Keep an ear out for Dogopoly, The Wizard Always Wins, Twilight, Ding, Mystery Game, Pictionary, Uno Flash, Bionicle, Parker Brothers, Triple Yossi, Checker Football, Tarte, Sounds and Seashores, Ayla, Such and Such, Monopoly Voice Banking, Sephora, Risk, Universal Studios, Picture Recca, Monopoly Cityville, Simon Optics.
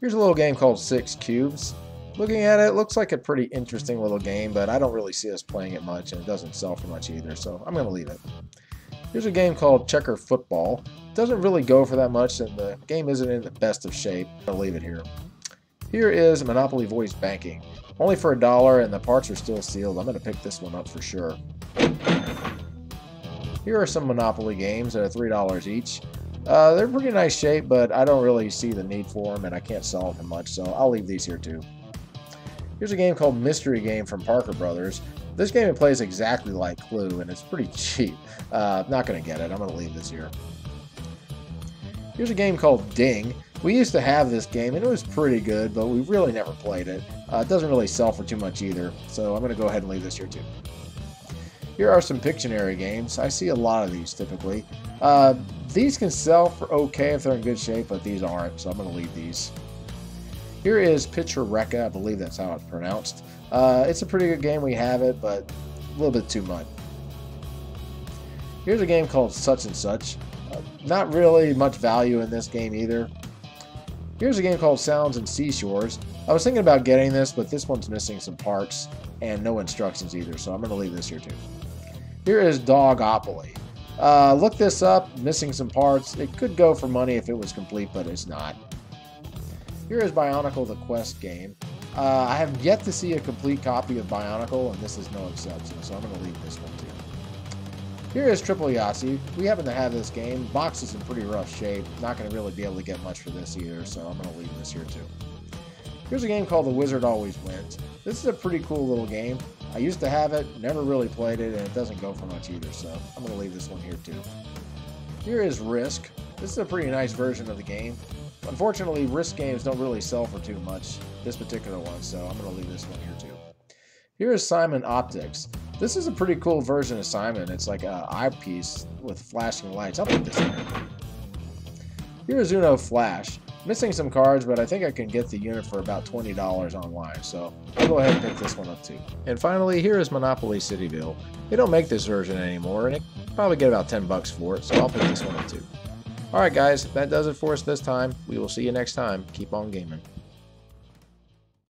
Here's a little game called 6 Cubes. Looking at it, it looks like a pretty interesting little game, but I don't really see us playing it much, and it doesn't sell for much either, so I'm going to leave it. Here's a game called Checker Football. It doesn't really go for that much, and the game isn't in the best of shape. I'll leave it here. Here is Monopoly Voice Banking. Only for $1, and the parts are still sealed. I'm going to pick this one up for sure. Here are some Monopoly games that are $3 each. They're pretty nice shape, but I don't really see the need for them, and I can't sell them much, so I'll leave these here too. Here's a game called Mystery Game from Parker Brothers. This game it plays exactly like Clue, and it's pretty cheap. Not going to get it. I'm going to leave this here. Here's a game called Ding. We used to have this game, and it was pretty good, but we really never played it. It doesn't really sell for too much either, so I'm going to go ahead and leave this here too. Here are some Pictionary games. I see a lot of these typically. These can sell for okay if they're in good shape, but these aren't, so I'm going to leave these. Here is Picture Recca. I believe that's how it's pronounced. It's a pretty good game. We have it, but a little bit too much. Here's a game called Such and Such. Not really much value in this game either. Here's a game called Sounds and Seashores. I was thinking about getting this, but this one's missing some parts and no instructions either, so I'm going to leave this here too. Here is Dogopoly. Look this up, missing some parts. It could go for money if it was complete, but it's not. Here is Bionicle the Quest game. I have yet to see a complete copy of Bionicle, and this is no exception, so I'm going to leave this one too. Here is Triple Yossi. We happen to have this game. Box is in pretty rough shape. Not going to really be able to get much for this either, so I'm going to leave this here too. Here's a game called The Wizard Always Wins. This is a pretty cool little game. I used to have it, never really played it, and it doesn't go for much either, so I'm going to leave this one here too. Here is Risk. This is a pretty nice version of the game. Unfortunately, Risk games don't really sell for too much, this particular one, so I'm going to leave this one here too. Here is Simon Optics. This is a pretty cool version of Simon. It's like an eyepiece with flashing lights. I'll put this in here. Here is Uno Flash. Missing some cards, but I think I can get the unit for about $20 online, so I'll go ahead and pick this one up too. And finally, here is Monopoly Cityville. They don't make this version anymore, and it probably get about 10 bucks for it, so I'll pick this one up too. Alright guys, that does it for us this time. We will see you next time. Keep on gaming.